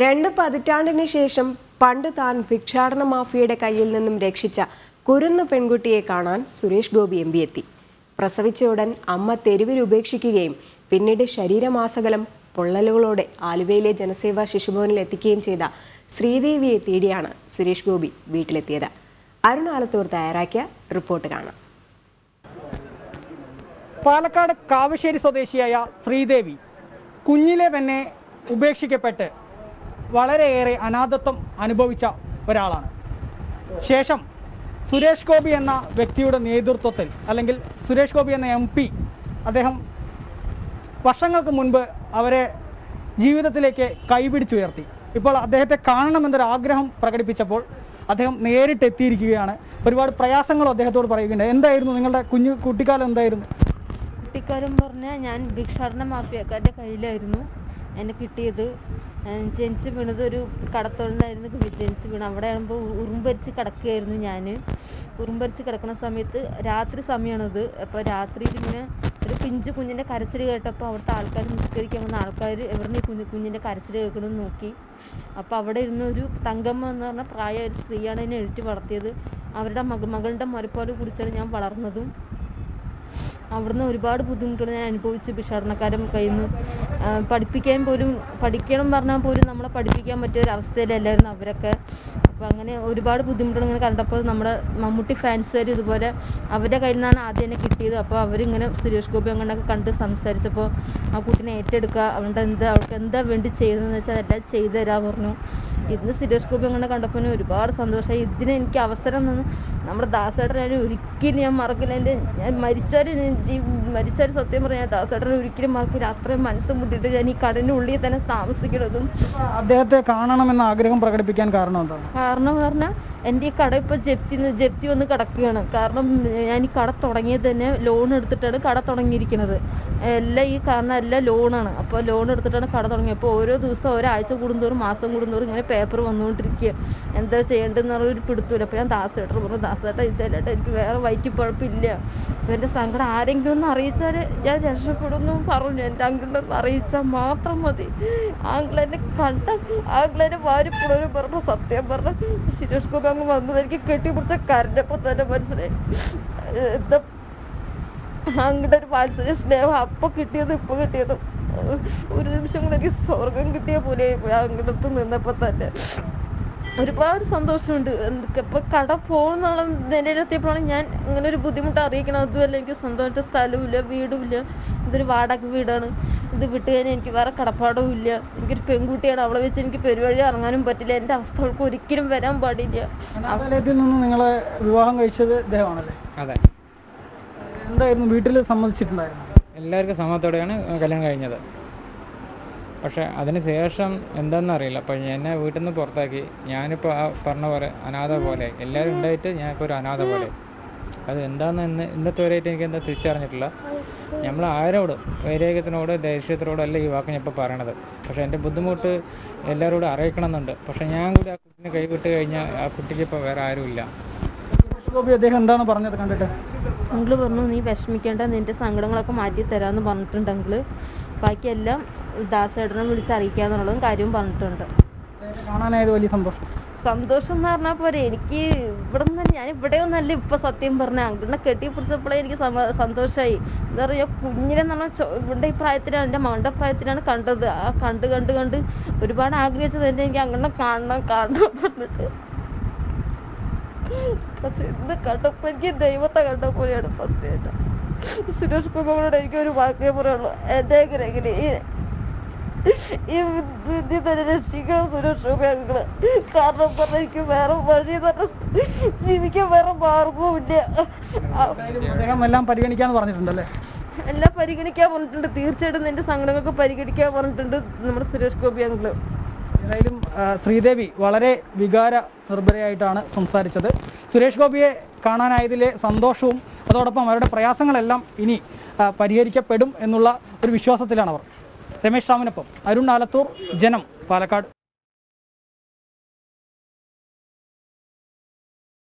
രണ്ട് പതിറ്റാണ്ടിന് ശേഷം പണ്ട് താൻ ഭിക്ഷാടന മാഫിയയുടെ കയ്യിൽ നിന്നും രക്ഷിച്ച കുരുന്നു പെൺകുട്ടിയെ കാണാൻ സുരേഷ് ഗോപി എംപി എത്തി. പ്രസവിച്ച ഉടൻ അമ്മ തെരുവിൽ ഉപേക്ഷിക്കുകയും പിന്നീട് ശരീരമാസകലം പൊള്ളലുകളോടെ ആലുവയിലെ ജനസേവാ ശിശുഭവനിൽ എത്തിക്കുകയും ചെയ്ത ശ്രീദേവിയെ തേടിയാണ് സുരേഷ് ഗോപി വീട്ടിലെത്തിയത്. അരുണാലത്തൂർ തയ്യാറാക്കിയ റിപ്പോർട്ട് കാണാം. പാലക്കാട് കാവശ്ശേരി സ്വദേശിയായ ശ്രീദേവി കുഞ്ഞിലെ തന്നെ ഉപേക്ഷിക്കപ്പെട്ട് വളരെയേറെ അനാഥത്വം അനുഭവിച്ച ഒരാളാണ്. ശേഷം സുരേഷ് ഗോപി എന്ന വ്യക്തിയുടെ നേതൃത്വത്തിൽ അല്ലെങ്കിൽ സുരേഷ് ഗോപി എന്ന MP അദ്ദേഹം വർഷങ്ങൾക്ക് മുൻപ് അവരെ ജീവിതത്തിലേക്ക് കൈപിടിച്ചുയർത്തി. ഇപ്പോൾ അദ്ദേഹത്തെ കാണണമെന്നൊരു ആഗ്രഹം പ്രകടിപ്പിച്ചപ്പോൾ അദ്ദേഹം നേരിട്ട് എത്തിയിരിക്കുകയാണ്. ഒരുപാട് പ്രയാസങ്ങൾ അദ്ദേഹത്തോട് പറയുകയുണ്ടായി. എന്തായിരുന്നു നിങ്ങളുടെ കുഞ്ഞു കുട്ടിക്കാലം? എന്തായിരുന്നു കുട്ടിക്കാലം പറഞ്ഞാൽ ഞാൻ ഭിക്ഷാടന മാഫിയക്കാരുടെ കയ്യിലായിരുന്നു എന്നെ കിട്ടിയത്. ജനിച്ച് വീണത് ഒരു കടത്തോളിലായിരുന്നു. ജനിച്ച് വീണ് അവിടെ ആകുമ്പോൾ ഉറുമ്പരിച്ച് കിടക്കുകയായിരുന്നു. ഞാൻ ഉറുമ്പരിച്ച് കിടക്കുന്ന സമയത്ത് രാത്രി സമയമാണത്. അപ്പോൾ രാത്രി പിന്നെ ഒരു പിഞ്ച് കുഞ്ഞിൻ്റെ കരച്ചിൽ കേട്ടപ്പോൾ അവിടുത്തെ ആൾക്കാർ നിസ്കരിക്കാൻ വന്ന ആൾക്കാർ എവിടുന്ന് ഈ കുഞ്ഞിൻ്റെ കരച്ചിൽ കേൾക്കണമെന്ന് നോക്കി. അപ്പോൾ അവിടെ ഇരുന്ന ഒരു തങ്കമ്മ എന്ന് പറഞ്ഞ പ്രായമായ ഒരു സ്ത്രീയാണ് എന്നെ എഴുതി വളർത്തിയത്. അവരുടെ മകളുടെ മുലപ്പാൽ കുടിച്ചാണ് ഞാൻ വളർന്നതും. അവിടുന്ന് ഒരുപാട് ബുദ്ധിമുട്ടുകൾ ഞാൻ അനുഭവിച്ചു. ഭിക്ഷാടനക്കാരും കയ്യിൽ നിന്ന് പഠിപ്പിക്കാൻ പോലും, പഠിക്കണം പറഞ്ഞാൽ പോലും നമ്മളെ പഠിപ്പിക്കാൻ പറ്റിയ ഒരു അവസ്ഥയിലല്ലായിരുന്നു അവരൊക്കെ. അപ്പോൾ അങ്ങനെ ഒരുപാട് ബുദ്ധിമുട്ടുകൾ ഇങ്ങനെ കണ്ടപ്പോൾ നമ്മുടെ മമ്മൂട്ടി ഫാൻസുകാർ ഇതുപോലെ അവരുടെ കയ്യിൽ നിന്നാണ് ആദ്യം എന്നെ കിട്ടിയത്. അപ്പോൾ അവരിങ്ങനെ സുരേഷ് ഗോപി അങ്ങനെയൊക്കെ കണ്ട് സംസാരിച്ചപ്പോൾ ആ കുട്ടീനെ ഏറ്റെടുക്കുക, അവൾക്ക് എന്താ വേണ്ടി ചെയ്തതെന്ന് വെച്ചാൽ അതെല്ലാം ചെയ്തു തരാ പറഞ്ഞു. ഇന്ന് സുരേഷ് ഗോപി അങ്ങനെ കണ്ടപ്പോൾ ഒരുപാട് സന്തോഷമായി. ഇതിന് എനിക്ക് അവസരം തന്നു നമ്മുടെ ദാസേട്ടനെ ഒരിക്കലും ഞാൻ മറക്കില്ല. ഞാൻ മരിച്ചാലും സത്യം പറഞ്ഞാൽ ദാസേട്ടനെ ഒരിക്കലും മറക്കില്ല. അത്രയും മനസ്സും മുട്ടിയിട്ട് ഞാൻ ഈ കടലിനുള്ളിൽ തന്നെ താമസിക്കണതും. അദ്ദേഹത്തെ കാണണമെന്ന ആഗ്രഹം പ്രകടിപ്പിക്കാൻ കാരണം പറഞ്ഞാൽ എൻ്റെ ഈ കട ഇപ്പോൾ ജപ്തി ഒന്ന് കിടക്കുകയാണ്. കാരണം ഞാൻ ഈ കട തുടങ്ങിയത് തന്നെ ലോൺ എടുത്തിട്ടാണ് കട തുടങ്ങിയിരിക്കുന്നത്. എല്ലാം ലോണാണ്. അപ്പോൾ ലോൺ എടുത്തിട്ടാണ് കട തുടങ്ങിയത്. അപ്പോൾ ഓരോ ദിവസം ഒരാഴ്ച കൂടുന്തോറും മാസം കൂടുന്തോറും ഇങ്ങനെ പേപ്പർ വന്നുകൊണ്ടിരിക്കുക. എന്താ ചെയ്യേണ്ടതെന്ന് പറഞ്ഞാൽ ഒരു പിടുത്തൂല. അപ്പോൾ ഞാൻ ദാസേട്ടൻ പറഞ്ഞു, ദാസേട്ടൻ ഇതല്ലേട്ട എനിക്ക് വേറെ വയറ്റിപ്പഴപ്പില്ല, അപ്പോൾ എൻ്റെ സങ്കടം ആരെങ്കിലും ഒന്ന് അറിയിച്ചാൽ ഞാൻ രക്ഷപ്പെടുമെന്നും പറഞ്ഞു. എൻ്റെ അങ്കിളിനൊന്ന് അറിയിച്ചാൽ മാത്രം മതി. ആങ്കിളെന്നെ കണ്ട ആങ്കിളെന്നെ വാരിപ്പുള്ളവരും പറഞ്ഞു. സത്യം പറഞ്ഞ സുരേഷ് ഗോപി അങ്ങ് വന്നത് എനിക്ക് കെട്ടിപ്പിടിച്ച കരഞ്ഞപ്പോൾ തന്നെ മനസ്സിലായി. എന്താ അങ്ങടെ ഒരു വാത്സല്യ സ്നേഹം അപ്പം കിട്ടിയതും ഇപ്പം കിട്ടിയതും ഒരു നിമിഷം കൂടെ എനിക്ക് സ്വർഗം കിട്ടിയ പോലെ അങ്ങടത്ത് നിന്നപ്പോൾ തന്നെ ഒരുപാട് സന്തോഷമുണ്ട്. ഇപ്പം കട പോകുന്നുള്ള നിലയിലെത്തിയപ്പോഴാണ് ഞാൻ അങ്ങനെ ഒരു ബുദ്ധിമുട്ട് അറിയിക്കണം. അതുമല്ല എനിക്ക് സ്വന്തമായിട്ട് സ്ഥലവുമില്ല, വീടുമില്ല. ഇതൊരു വാടക വീടാണ്. ഇത് വിട്ട് കഴിഞ്ഞാൽ എനിക്ക് വേറെ കടപ്പാടവും ഇല്ല. എനിക്കൊരു പെൺകുട്ടിയാണ്. അവളെ വെച്ച് എനിക്ക് പെരുവഴി ഇറങ്ങാനും പറ്റില്ല. എൻ്റെ അവസ്ഥ അവൾക്ക് ഒരിക്കലും വരാൻ പാടില്ല. നിങ്ങളെ വിവാഹം കഴിച്ചത് ഇദ്ദേഹമാണല്ലേ? അതെ. എന്തായിരുന്നു വീട്ടിൽ സമ്മതിച്ചിട്ടുണ്ടായിരുന്നു? എല്ലാവർക്കും സമ്മതത്തോടെയാണ് കല്യാണം കഴിഞ്ഞത്. പക്ഷേ അതിന് ശേഷം എന്താണെന്നറിയില്ല. അപ്പം എന്നെ വീട്ടിൽ നിന്ന് പുറത്താക്കി. ഞാനിപ്പോൾ ആ പറഞ്ഞ പോലെ അനാഥ പോലെ എല്ലാവരും ഉണ്ടായിട്ട് ഞാനിപ്പോൾ ഒരു അനാഥ പോലെ. അത് എന്താണെന്ന് ഇന്നത്തെ വരെയായിട്ട് എനിക്ക് എന്താ തിരിച്ചറിഞ്ഞിട്ടില്ല. നമ്മൾ ആരോടും വൈരാഗ്യത്തിനോട് ദേഷ്യത്തിനോടല്ല ഈ വാക്ക് ഞാനിപ്പോൾ പറയണത്. പക്ഷേ എൻ്റെ ബുദ്ധിമുട്ട് എല്ലാവരോടും അറിയിക്കണമെന്നുണ്ട്. പക്ഷേ ഞാൻ കൂടി ആ കുട്ടിനെ കൈവിട്ട് കഴിഞ്ഞാൽ ആ കുട്ടിക്ക് ഇപ്പോൾ വേറെ ആരുമില്ല. അദ്ദേഹം എന്താണ് പറഞ്ഞത് കണ്ടിട്ട്? അങ്കിള് പറഞ്ഞു, നീ വിഷമിക്കേണ്ട, നിൻ്റെ സങ്കടങ്ങളൊക്കെ മാറ്റി തരാമെന്ന് പറഞ്ഞിട്ടുണ്ട് അങ്കിള്. ബാക്കിയെല്ലാം ദാസേട്ടനെ വിളിച്ച് അറിയിക്കാന്നുള്ളതും കാര്യവും പറഞ്ഞിട്ടുണ്ട്. കാണാനായത് വലിയ സന്തോഷം. സന്തോഷം എന്ന് പറഞ്ഞാൽ പോരെ, എനിക്ക് ഇവിടെ നിന്ന് ഞാൻ ഇവിടെ ഒന്നല്ല ഇപ്പം സത്യം പറഞ്ഞാൽ അങ്കിളിനെ കെട്ടിപ്പിടിച്ചപ്പോഴേ എനിക്ക് സന്തോഷമായി. എന്താ പറയുക, കുഞ്ഞിനെ നമ്മൾ ഇവിടെ ഈ പ്രായത്തിലാണ്, എൻ്റെ മകളുടെ പ്രായത്തിലാണ് കണ്ടത്. ആ കണ്ട് ഒരുപാട് ആഗ്രഹിച്ചത് എൻ്റെ എനിക്ക് അങ്കിളിനെ കാണണം പറഞ്ഞിട്ട്. പക്ഷെ ഇന്ന് കണ്ടപ്പോൾ എനിക്ക് ദൈവത്തെ കണ്ട പോലെയാണ് സത്യം. സുരേഷ് ഗോപിയോട് എനിക്കൊരു വാക്കേ പറയുള്ളൂ. എന്തെങ്കിലും ഈ വിദ്യ തന്നെ രക്ഷിക്കണം സുരേഷ് ഗോപി അങ്കിള്. കാരണം പറഞ്ഞാൽ എനിക്ക് വേറെ വഴി തന്നെ, ജീവിക്കാൻ വേറെ മാർഗവും ഇല്ല. എല്ലാം പരിഗണിക്കാന്ന് പറഞ്ഞിട്ടുണ്ടല്ലേ? എല്ലാം പരിഗണിക്കാൻ പറഞ്ഞിട്ടുണ്ട്. തീർച്ചയായിട്ടും നിന്റെ സങ്കടങ്ങൾക്ക് പരിഗണിക്കാൻ പറഞ്ഞിട്ടുണ്ട് നമ്മുടെ സുരേഷ് ഗോപി അങ്കിള്. ഏതായാലും ശ്രീദേവി വളരെ വികാര നിർഭരയായിട്ടാണ് സംസാരിച്ചത്. സുരേഷ് ഗോപിയെ കാണാനായതിലെ സന്തോഷവും അതോടൊപ്പം അവരുടെ പ്രയാസങ്ങളെല്ലാം ഇനി പരിഹരിക്കപ്പെടും എന്നുള്ള ഒരു വിശ്വാസത്തിലാണ് അവർ. രമേശ് രാമനൊപ്പം അരുൺ ആലത്തൂർ, ജനം, പാലക്കാട്.